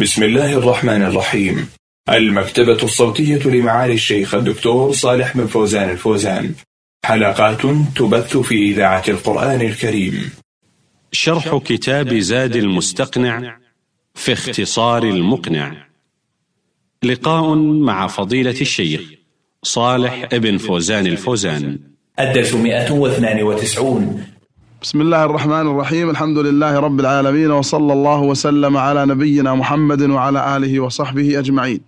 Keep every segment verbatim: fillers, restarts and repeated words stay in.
بسم الله الرحمن الرحيم. المكتبة الصوتية لمعالي الشيخ الدكتور صالح بن فوزان الفوزان، حلقات تبث في إذاعة القرآن الكريم. شرح كتاب زاد المستقنع في اختصار المقنع، لقاء مع فضيلة الشيخ صالح بن فوزان الفوزان، الدرس مئة واثنان وتسعون. بسم الله الرحمن الرحيم. الحمد لله رب العالمين، وصلى الله وسلم على نبينا محمد وعلى آله وصحبه أجمعين.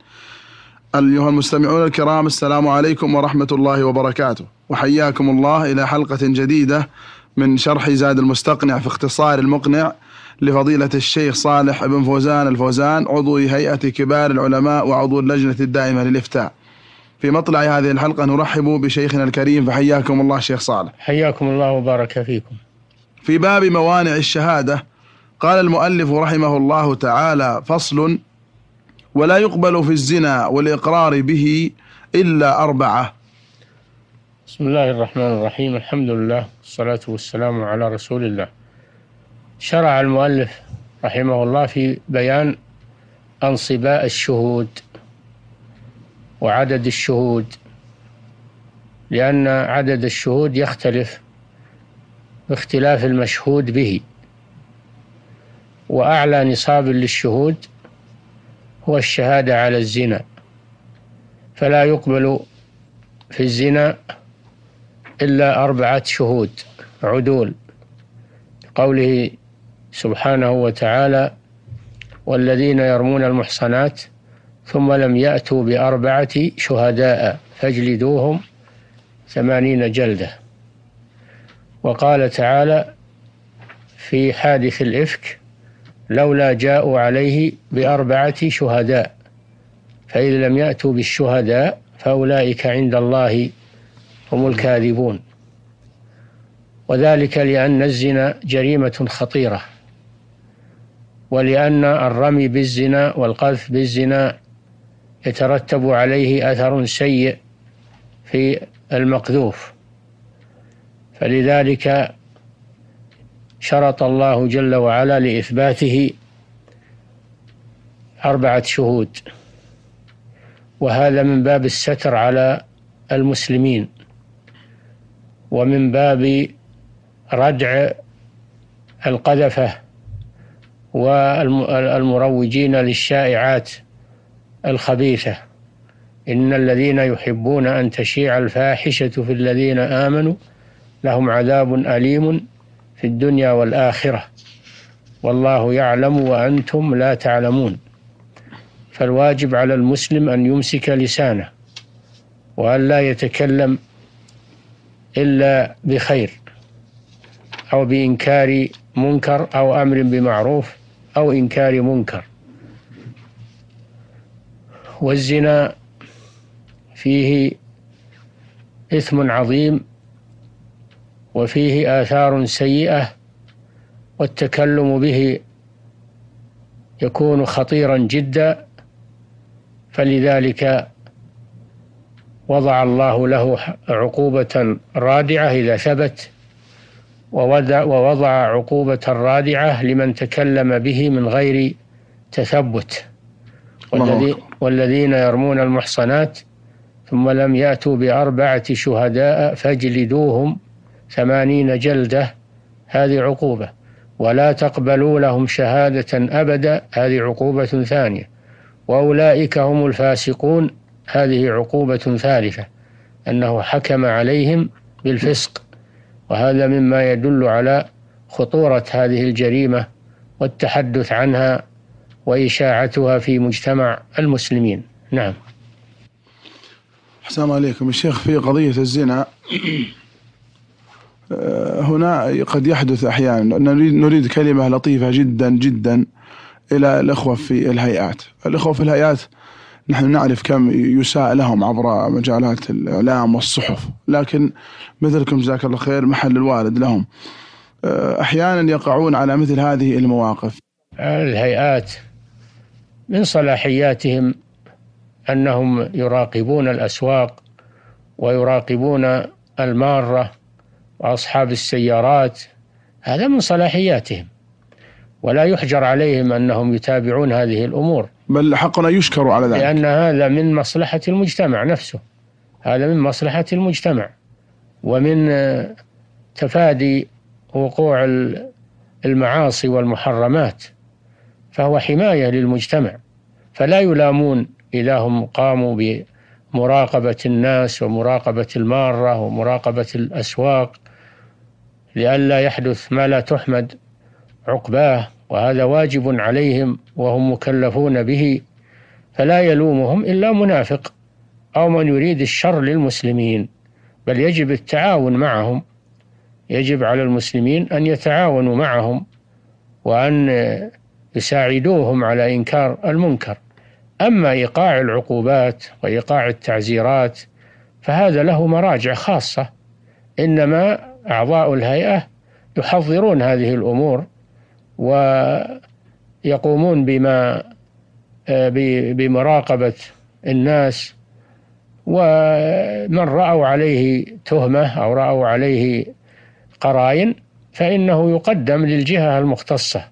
أيها المستمعون الكرام، السلام عليكم ورحمة الله وبركاته، وحياكم الله إلى حلقة جديدة من شرح زاد المستقنع في اختصار المقنع لفضيلة الشيخ صالح بن فوزان الفوزان، عضو هيئة كبار العلماء وعضو اللجنة الدائمة للإفتاء. في مطلع هذه الحلقة نرحب بشيخنا الكريم، فحياكم الله شيخ صالح. حياكم الله وبارك فيكم. في باب موانع الشهادة قال المؤلف رحمه الله تعالى: فصل. ولا يقبل في الزنا والإقرار به إلا أربعة. بسم الله الرحمن الرحيم. الحمد لله والصلاة والسلام على رسول الله. شرع المؤلف رحمه الله في بيان أنصباء الشهود وعدد الشهود، لأن عدد الشهود يختلف باختلاف المشهود به، وأعلى نصاب للشهود هو الشهادة على الزنا، فلا يقبل في الزنا إلا أربعة شهود عدول، قوله سبحانه وتعالى: والذين يرمون المحصنات ثم لم يأتوا بأربعة شهداء فاجلدوهم ثمانين جلدة. وقال تعالى في حادث الإفك: لولا جاءوا عليه بأربعة شهداء فإذا لم يأتوا بالشهداء فأولئك عند الله هم الكاذبون. وذلك لأن الزنا جريمة خطيرة، ولأن الرمي بالزنا والقذف بالزنا يترتب عليه أثر سيء في المقذوف، فلذلك شرط الله جل وعلا لإثباته أربعة شهود، وهذا من باب الستر على المسلمين، ومن باب ردع القذفة والمروجين للشائعات الخبيثة: إن الذين يحبون أن تشيع الفاحشة في الذين آمنوا لهم عذاب أليم في الدنيا والآخرة والله يعلم وأنتم لا تعلمون. فالواجب على المسلم أن يمسك لسانه، وأن لا يتكلم إلا بخير أو بإنكار منكر أو أمر بمعروف أو إنكار منكر. والزنا فيه إثم عظيم، وفيه آثار سيئة، والتكلم به يكون خطيرا جدا، فلذلك وضع الله له عقوبة رادعة إذا ثبت، ووضع عقوبة رادعة لمن تكلم به من غير تثبت. والذين يرمون المحصنات ثم لم يأتوا بأربعة شهداء فاجلدوهم ثمانين جلدة، هذه عقوبة. ولا تقبلوا لهم شهادة أبدا، هذه عقوبة ثانية. وأولئك هم الفاسقون، هذه عقوبة ثالثة، أنه حكم عليهم بالفسق، وهذا مما يدل على خطورة هذه الجريمة والتحدث عنها وإشاعتها في مجتمع المسلمين. نعم. السلام عليكم الشيخ. في قضية الزنا هنا قد يحدث أحيانا، نريد, نريد كلمة لطيفة جدا جدا إلى الأخوة في الهيئات. الأخوة في الهيئات نحن نعرف كم يساء لهم عبر مجالات الإعلام والصحف، لكن مثلكم جزاك الله خير محل الوالد لهم، أحيانا يقعون على مثل هذه المواقف. الهيئات من صلاحياتهم أنهم يراقبون الأسواق ويراقبون المارة وأصحاب السيارات، هذا من صلاحياتهم. ولا يحجر عليهم أنهم يتابعون هذه الأمور، بل حقنا يشكر على ذلك، لأن هذا من مصلحة المجتمع نفسه، هذا من مصلحة المجتمع ومن تفادي وقوع المعاصي والمحرمات، فهو حماية للمجتمع، فلا يلامون إذا هم قاموا بمراقبة الناس ومراقبة المارة ومراقبة الأسواق لئلا يحدث ما لا تحمد عقباه، وهذا واجب عليهم وهم مكلفون به، فلا يلومهم إلا منافق أو من يريد الشر للمسلمين، بل يجب التعاون معهم، يجب على المسلمين أن يتعاونوا معهم وأن يساعدوهم على إنكار المنكر. أما إيقاع العقوبات وإيقاع التعزيرات فهذا له مراجع خاصة، إنما أعضاء الهيئة يحضرون هذه الأمور ويقومون بما بمراقبة الناس، ومن رأوا عليه تهمة أو رأوا عليه قرائن فإنه يقدم للجهة المختصة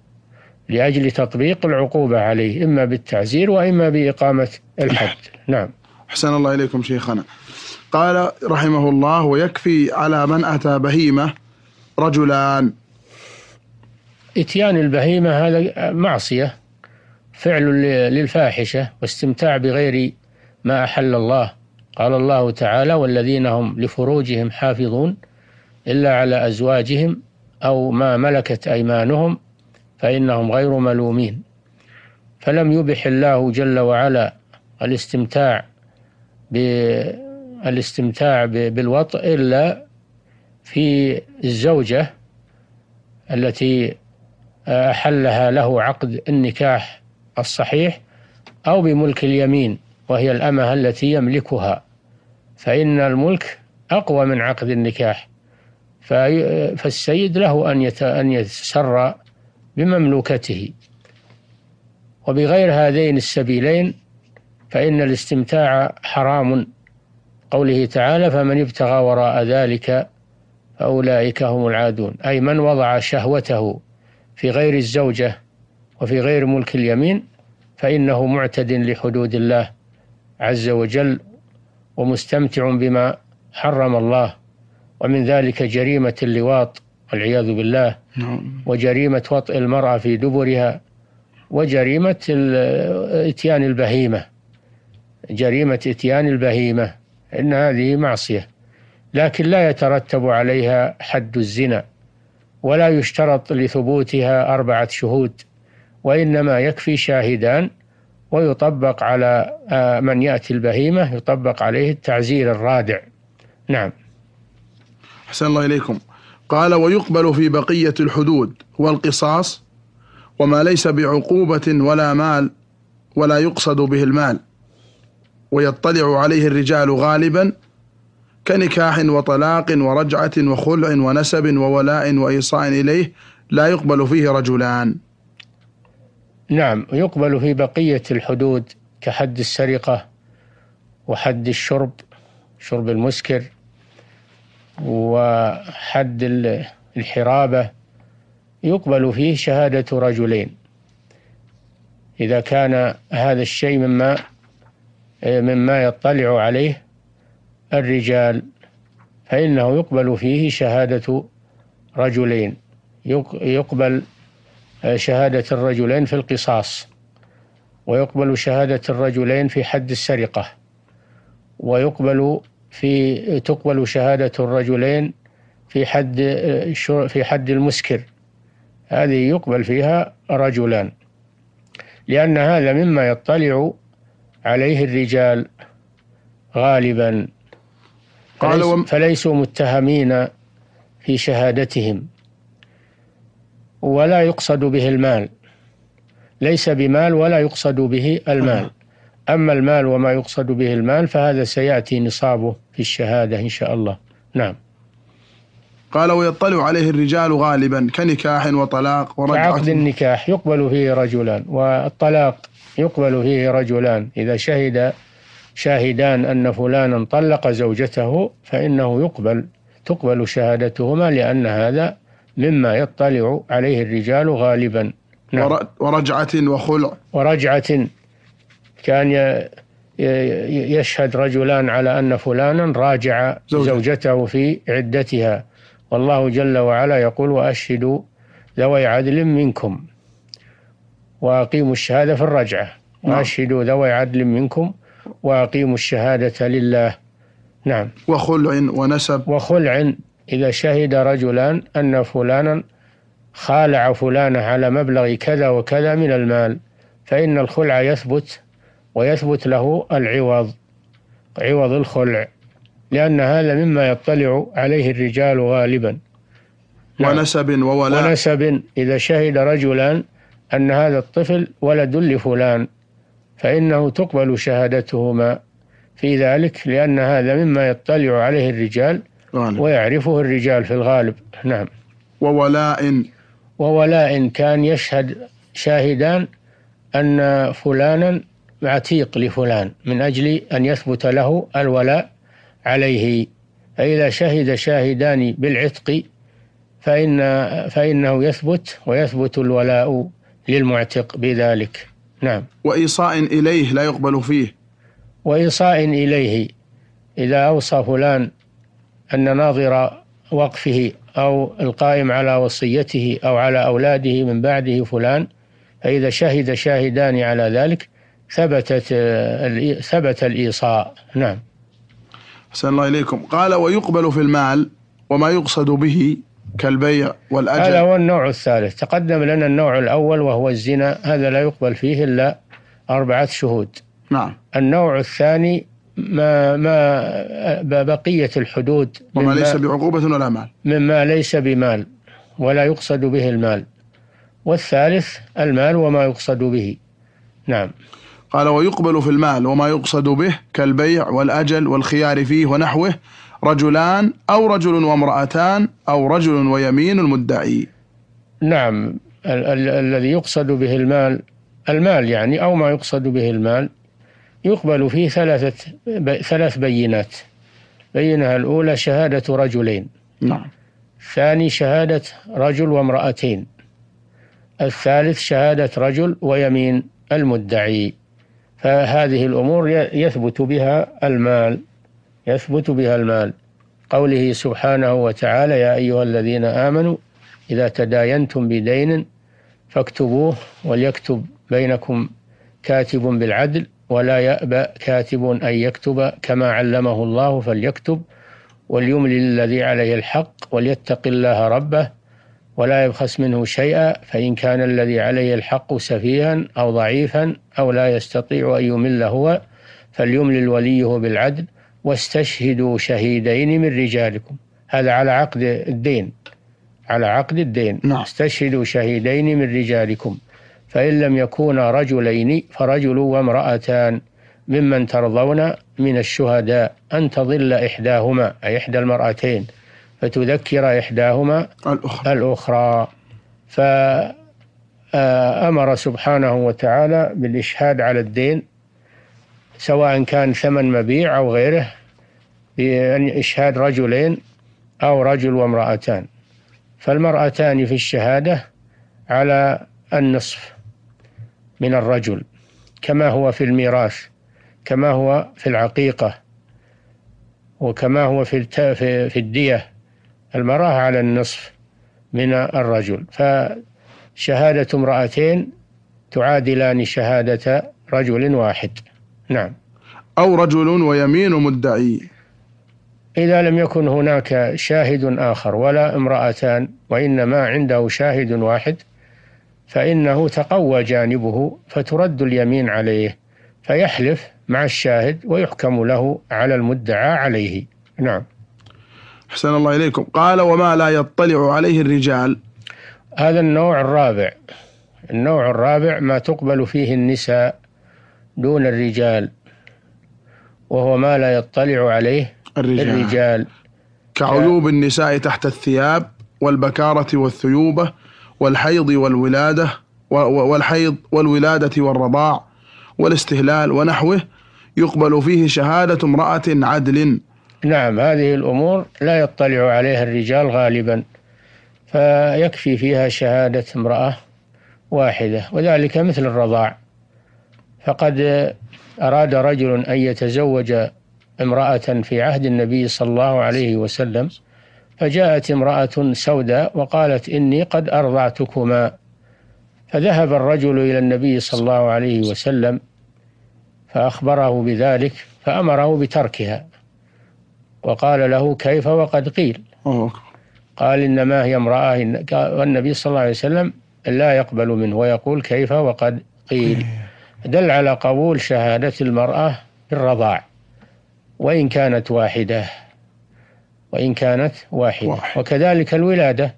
لأجل تطبيق العقوبة عليه، إما بالتعزير وإما بإقامة الحد. نعم. أحسن الله إليكم شيخنا. قال رحمه الله: ويكفي على من أتى بهيمة رجلان. إتيان البهيمة هذا معصية، فعل للفاحشة واستمتاع بغير ما أحل الله، قال الله تعالى: والذين هم لفروجهم حافظون إلا على أزواجهم أو ما ملكت أيمانهم فإنهم غير ملومين. فلم يبح الله جل وعلا الاستمتاع بالاستمتاع بالوطء إلا في الزوجة التي أحلها له عقد النكاح الصحيح، أو بملك اليمين وهي الأمة التي يملكها، فإن الملك أقوى من عقد النكاح، فالسيد له أن أن يتسرى بمملوكته. وبغير هذين السبيلين فإن الاستمتاع حرام، قوله تعالى: فمن ابتغى وراء ذلك فأولئك هم العادون، أي من وضع شهوته في غير الزوجة وفي غير ملك اليمين فإنه معتد لحدود الله عز وجل ومستمتع بما حرم الله، ومن ذلك جريمة اللواط والعياذ بالله، وجريمة وطئ المرأة في دبرها، وجريمة إتيان البهيمة، جريمة إتيان البهيمة، إن هذه معصية، لكن لا يترتب عليها حد الزنا، ولا يشترط لثبوتها أربعة شهود، وإنما يكفي شاهدان، ويطبق على من يأتي البهيمة يطبق عليه التعزير الرادع. نعم. أحسن الله إليكم. قال: ويقبل في بقية الحدود والقصاص وما ليس بعقوبة ولا مال ولا يقصد به المال، ويطلع عليه الرجال غالبا، كنكاح وطلاق ورجعة وخلع ونسب وولاء وإيصاء إليه لا يقبل فيه رجلان. نعم، يقبل في بقية الحدود كحد السرقة وحد الشرب، شرب المسكر، وحد الحرابة، يقبل فيه شهادة رجلين إذا كان هذا الشيء مما مما يطلع عليه الرجال، فإنه يقبل فيه شهادة رجلين. يقبل شهادة الرجلين في القصاص، ويقبل شهادة الرجلين في حد السرقة، ويقبل في تقبل شهادة الرجلين في حد في حد المسكر، هذه يقبل فيها رجلان، لأن هذا مما يطلع عليه الرجال غالبا، فليسوا متهمين في شهادتهم، ولا يقصد به المال، ليس بمال ولا يقصد به المال. أما المال وما يقصد به المال فهذا سيأتي نصابه في الشهادة إن شاء الله. نعم. قال: ويطلع عليه الرجال غالبا كنكاح وطلاق ورجعة. عقد النكاح يقبل فيه رجلان، والطلاق يقبل فيه رجلان، إذا شهد شاهدان أن فلانا طلق زوجته فإنه يقبل تقبل شهادتهما، لأن هذا مما يطلع عليه الرجال غالبا. نعم. ورجعة وخلع. ورجعة كان يشهد رجلان على أن فلانا راجع زوجة. زوجته في عدتها، والله جل وعلا يقول وأشهدوا ذوي عدل منكم وأقيموا الشهادة في الرجعة. نعم. وأشهدوا ذوي عدل منكم وأقيموا الشهادة لله. نعم. وخلع ونسب. وخلع إذا شهد رجلان أن فلانا خالع فلانة على مبلغ كذا وكذا من المال، فإن الخلع يثبت ويثبت له العوض، عوض الخلع، لأن هذا مما يطلع عليه الرجال غالبا. نعم. ونسب وولاء. ونسب إذا شهد رجلان أن هذا الطفل ولد لفلان، فإنه تقبل شهادتهما في ذلك، لأن هذا مما يطلع عليه الرجال غالب. ويعرفه الرجال في الغالب. نعم. وولاء. وولاء كان يشهد شاهدان أن فلانا عتيق لفلان من أجل أن يثبت له الولاء عليه، فإذا شهد شاهدان بالعتق فإن فإنه يثبت ويثبت الولاء للمعتق بذلك. نعم. وإيصاء إليه لا يقبل فيه. وإيصاء إليه إذا أوصى فلان أن ناظر وقفه أو القائم على وصيته أو على أولاده من بعده فلان، فإذا شهد شاهدان على ذلك ثبتت ثبت الإيصاء. نعم. أحسن الله إليكم. قال ويقبل في المال وما يقصد به كالبيع والأجل. هذا هو النوع الثالث. تقدم لنا النوع الأول وهو الزنا، هذا لا يقبل فيه إلا أربعة شهود. نعم. النوع الثاني ما ما بقية الحدود وما ليس بعقوبة ولا مال، مما ليس بمال ولا يقصد به المال. والثالث المال وما يقصد به. نعم. قال ويقبل في المال وما يقصد به كالبيع والأجل والخيار فيه ونحوه، رجلان أو رجل وامرأتان أو رجل ويمين المدعي. نعم. ال- ال- الذي يقصد به المال، المال يعني، أو ما يقصد به المال، يقبل فيه ثلاثة ب... ثلاث بينات. بينها الأولى شهادة رجلين. نعم. الثاني شهادة رجل وامرأتين. الثالث شهادة رجل ويمين المدعي. فهذه الأمور يثبت بها المال، يثبت بها المال. قوله سبحانه وتعالى يا أيها الذين آمنوا إذا تداينتم بدين فاكتبوه وليكتب بينكم كاتب بالعدل ولا يأبى كاتب أن يكتب كما علمه الله فليكتب وليملل الذي عليه الحق وليتق الله ربه ولا يبخس منه شيئا فإن كان الذي عليه الحق سفيها أو ضعيفا أو لا يستطيع أن يمل هو فليملل وليه بالعدل واستشهدوا شهيدين من رجالكم. هذا على عقد الدين، على عقد الدين. نعم. استشهدوا شهيدين من رجالكم فإن لم يكونا رجلين فرجل وامرأتان ممن ترضون من الشهداء أن تضل إحداهما، أي إحدى المرأتين، فتذكر إحداهما الأخرى, الأخرى. فأمر سبحانه وتعالى بالإشهاد على الدين سواء كان ثمن مبيع أو غيره، بأن إشهاد رجلين أو رجل وامرأتان. فالمرأتان في الشهادة على النصف من الرجل كما هو في الميراث، كما هو في العقيقة، وكما هو في في الدية. المرأة على النصف من الرجل، فشهادة امرأتين تعادلان شهادة رجل واحد. نعم. أو رجل ويمين مدعي إذا لم يكن هناك شاهد آخر ولا امرأتان وإنما عنده شاهد واحد، فإنه تقوى جانبه فترد اليمين عليه فيحلف مع الشاهد ويحكم له على المدعى عليه. نعم. أحسن الله إليكم. قال وما لا يطلع عليه الرجال. هذا النوع الرابع. النوع الرابع ما تقبل فيه النساء دون الرجال، وهو ما لا يطلع عليه الرجال, الرجال. كعيوب النساء تحت الثياب والبكارة والثيوبة والحيض والولادة والحيض والولادة والرضاع والاستهلال ونحوه، يقبل فيه شهادة امرأة عدل. نعم. هذه الأمور لا يطلع عليها الرجال غالبا، فيكفي فيها شهادة امرأة واحدة، وذلك مثل الرضاع. فقد أراد رجل أن يتزوج امرأة في عهد النبي صلى الله عليه وسلم، فجاءت امرأة سوداء وقالت إني قد أرضعتكما، فذهب الرجل إلى النبي صلى الله عليه وسلم فأخبره بذلك، فأمره بتركها وقال له كيف وقد قيل؟ قال إنما هي امرأة، والنبي صلى الله عليه وسلم لا يقبل منه ويقول كيف وقد قيل، دل على قبول شهادة المرأة بالرضاع وإن كانت واحدة، وإن كانت واحدة. وكذلك الولادة،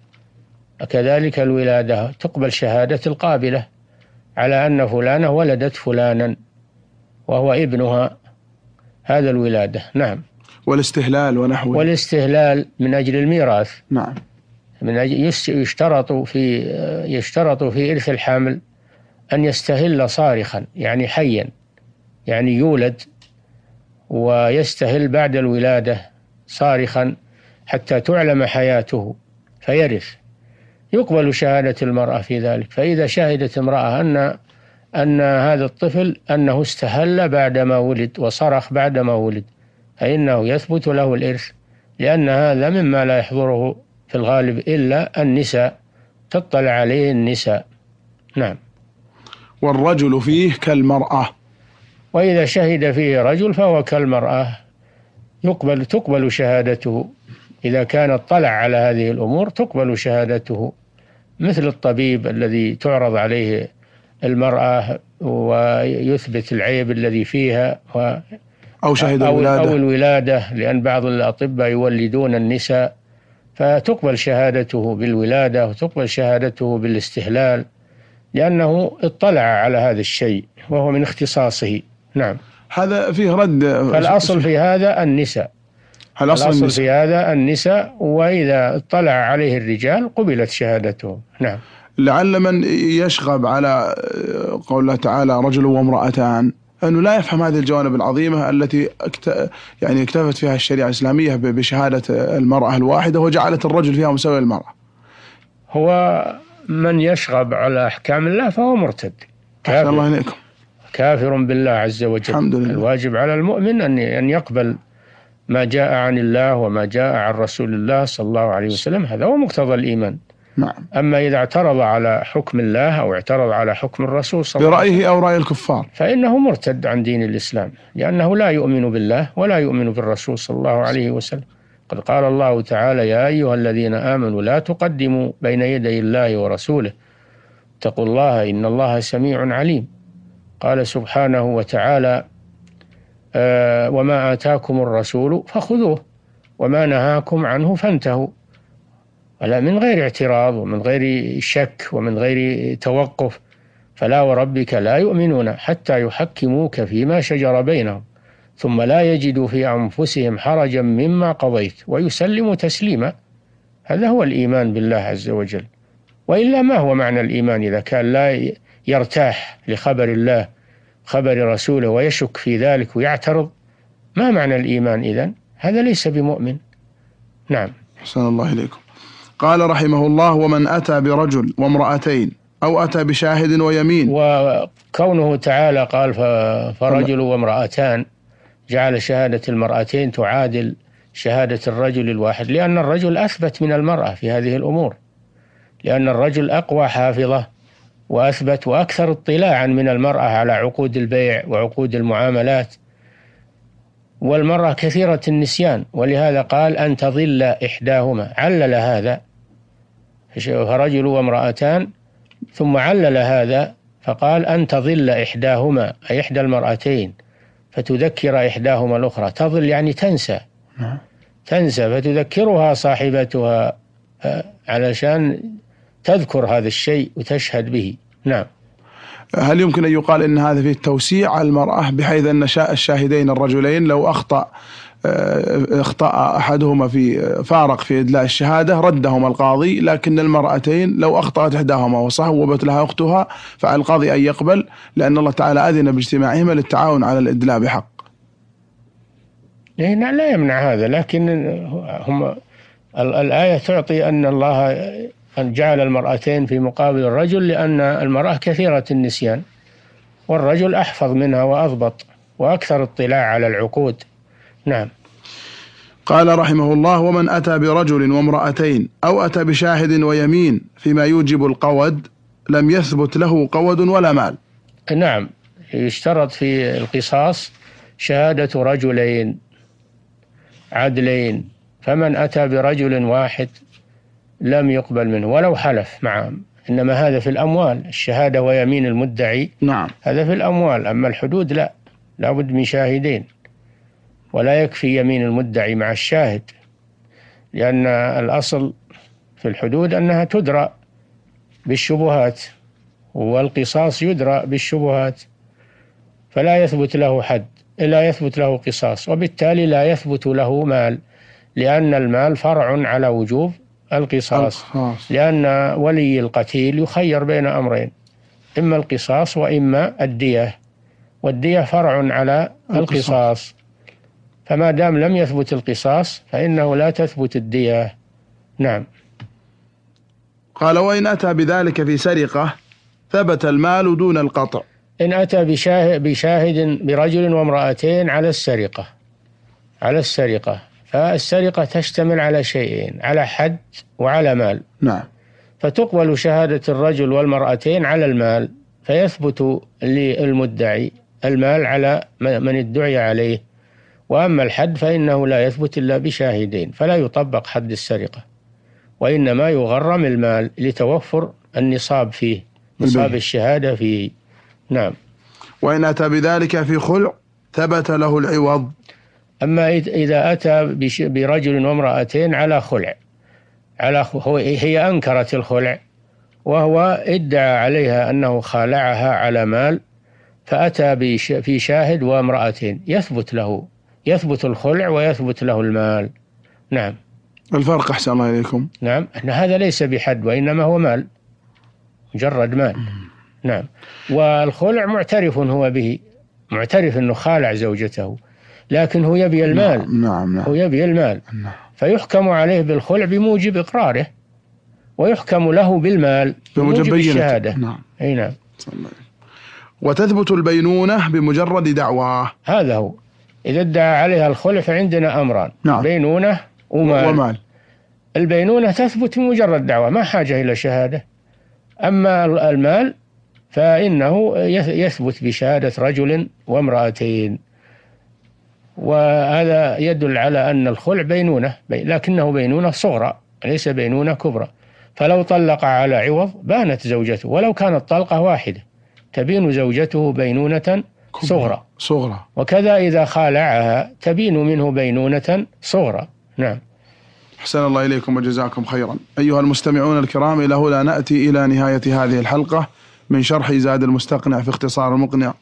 وكذلك الولادة تقبل شهادة القابلة على أن فلانة ولدت فلانا وهو ابنها، هذا الولادة. نعم. والاستهلال ونحوه. والاستهلال من أجل الميراث. نعم. من أجل يشترط في يشترط في إرث الحامل أن يستهل صارخا، يعني حيا، يعني يولد ويستهل بعد الولادة صارخا حتى تعلم حياته فيرث، يقبل شهادة المرأة في ذلك. فإذا شهدت امرأة أن أن هذا الطفل أنه استهل بعدما ولد وصرخ بعدما ولد، فإنه يثبت له الإرث، لأن هذا مما لا يحضره في الغالب إلا النساء، تطلع عليه النساء. نعم. والرجل فيه كالمرأة، وإذا شهد فيه رجل فهو كالمرأة، يقبل تقبل شهادته إذا كان اطلع على هذه الأمور، تقبل شهادته، مثل الطبيب الذي تعرض عليه المرأة ويثبت العيب الذي فيها و أو شهد أو الولادة. أو الولادة، لأن بعض الأطباء يولدون النساء، فتقبل شهادته بالولادة وتقبل شهادته بالاستهلال، لأنه اطلع على هذا الشيء وهو من اختصاصه. نعم. هذا فيه رد. فالأصل في هذا النساء. الأصل في هذا النساء، وإذا اطلع عليه الرجال قبلت شهادته. نعم. لعل من يشغب على قول الله تعالى رجل وامرأتان أنه لا يفهم هذه الجوانب العظيمة التي يعني اكتفت فيها الشريعة الإسلامية بشهادة المرأة الواحدة وجعلت الرجل فيها مساوي المرأة. هو من يشغب على أحكام الله فهو مرتد، كافر. الله عليكم. كافر بالله عز وجل. الحمد لله. الواجب على المؤمن أن يقبل ما جاء عن الله وما جاء عن رسول الله صلى الله عليه وسلم، هذا هو مقتضى الإيمان. نعم. أما إذا اعترض على حكم الله أو اعترض على حكم الرسول صلى الله عليه وسلم برأيه أو رأي الكفار فإنه مرتد عن دين الإسلام، لأنه لا يؤمن بالله ولا يؤمن بالرسول صلى الله عليه وسلم. قد قال الله تعالى يا أيها الذين آمنوا لا تقدموا بين يدي الله ورسوله اتقوا الله إن الله سميع عليم. قال سبحانه وتعالى آه وما آتاكم الرسول فخذوه وما نهاكم عنه فانتهوا، ولا من غير اعتراض ومن غير شك ومن غير توقف. فلا وربك لا يؤمنون حتى يحكموك فيما شجر بينهم ثم لا يجدوا في أنفسهم حرجا مما قضيت ويسلموا تسليما. هذا هو الإيمان بالله عز وجل، وإلا ما هو معنى الإيمان إذا كان لا يرتاح لخبر الله خبر رسوله ويشك في ذلك ويعترض؟ ما معنى الإيمان إذن؟ هذا ليس بمؤمن. نعم. أحسن الله إليكم. قال رحمه الله ومن أتى برجل وامرأتين أو أتى بشاهد ويمين. وكونه تعالى قال فرجل وامرأتان، جعل شهادة المرأتين تعادل شهادة الرجل الواحد، لأن الرجل أثبت من المرأة في هذه الأمور، لأن الرجل أقوى حافظة وأثبت وأكثر اطلاعا من المرأة على عقود البيع وعقود المعاملات، والمرأة كثيرة النسيان، ولهذا قال أن تضل إحداهما، علل هذا فرجل وامرأتان ثم علل هذا فقال أن تضل إحداهما أي إحدى المرأتين فتذكر إحداهما الأخرى. تضل يعني تنسى، تنسى فتذكرها صاحبتها علشان تذكر هذا الشيء وتشهد به. نعم. هل يمكن أن يقال أن هذا فيه التوسيع على المرأة بحيث أن الشاهدين الرجلين لو أخطأ أخطأ أحدهما في فارق في إدلاء الشهادة ردهما القاضي، لكن المرأتين لو أخطأت إحداهما وصوبت لها أختها فعلى القاضي أن يقبل، لأن الله تعالى أذن باجتماعهما للتعاون على الإدلاء بحق؟ لا يمنع هذا، لكن هم الآية تعطي أن الله أن جعل المرأتين في مقابل الرجل، لأن المرأة كثيرة النسيان والرجل أحفظ منها وأضبط وأكثر اطلاع على العقود. نعم. قال رحمه الله: ومن أتى برجل وامرأتين أو أتى بشاهد ويمين فيما يوجب القود لم يثبت له قود ولا مال. نعم، يشترط في القصاص شهادة رجلين عدلين، فمن أتى برجل واحد لم يقبل منه ولو حلف معهم، إنما هذا في الأموال، الشهادة ويمين المدعي. نعم. هذا في الأموال، أما الحدود لا، لابد من شاهدين، ولا يكفي يمين المدعي مع الشاهد، لأن الأصل في الحدود أنها تدرى بالشبهات، والقصاص يدرى بالشبهات، فلا يثبت له حد، لا يثبت له قصاص، وبالتالي لا يثبت له مال، لأن المال فرع على وجوب القصاص، لأن ولي القتيل يخير بين أمرين، إما القصاص وإما الدية، والدية فرع على القصاص، فما دام لم يثبت القصاص فإنه لا تثبت الدية. نعم. قال: وإن أتى بذلك في سرقة ثبت المال دون القطع. إن أتى بشاهد, بشاهد برجل وامرأتين على السرقة، على السرقة، فالسرقة تشتمل على شيئين، على حد وعلى مال. نعم. فتقبل شهادة الرجل والمرأتين على المال، فيثبت للمدعي المال على من ادعي عليه، وأما الحد فإنه لا يثبت إلا بشاهدين، فلا يطبق حد السرقة، وإنما يغرم المال لتوفر النصاب فيه، نصاب الشهادة فيه. نعم. وإن أتى بذلك في خلع ثبت له العوض. أما إذا أتى برجل وامرأتين على خلع، على هي أنكرت الخلع وهو ادعى عليها أنه خالعها على مال، فأتى في شاهد وامرأتين، يثبت له، يثبت الخلع ويثبت له المال. نعم. الفرق أحسن الله إليكم. نعم، أن هذا ليس بحد وإنما هو مال، مجرد مال. نعم. والخلع معترف هو به، معترف أنه خالع زوجته، لكن هو يبي المال. نعم. نعم. هو يبي المال. نعم. فيحكم عليه بالخلع بموجب إقراره، ويحكم له بالمال بموجب الشهادة. نعم. أي نعم. وتثبت البينونة بمجرد دعواه. هذا هو، إذا ادعى عليها الخلع فعندنا أمران. نعم. بينونة ومال. ومال. البينونة تثبت بمجرد دعوة، ما حاجة إلى شهادة. أما المال فإنه يثبت بشهادة رجل وامرأتين، وهذا يدل على أن الخلع بينونة، لكنه بينونة صغرى ليس بينونة كبرى، فلو طلق على عوض بانت زوجته، ولو كانت طلقة واحدة تبين زوجته بينونة صغرى. صغرى. وكذا إذا خالعها تبين منه بينونة صغرى. نعم. أحسن الله إليكم وجزاكم خيرا. أيها المستمعون الكرام، إلى هنا نأتي إلى نهاية هذه الحلقة من شرح زاد المستقنع في اختصار المقنع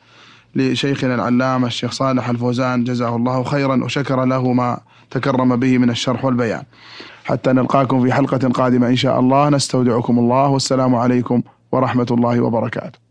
لشيخنا العلامة الشيخ صالح الفوزان، جزاه الله خيرا وشكر له ما تكرم به من الشرح والبيان. حتى نلقاكم في حلقة قادمة إن شاء الله، نستودعكم الله، والسلام عليكم ورحمة الله وبركاته.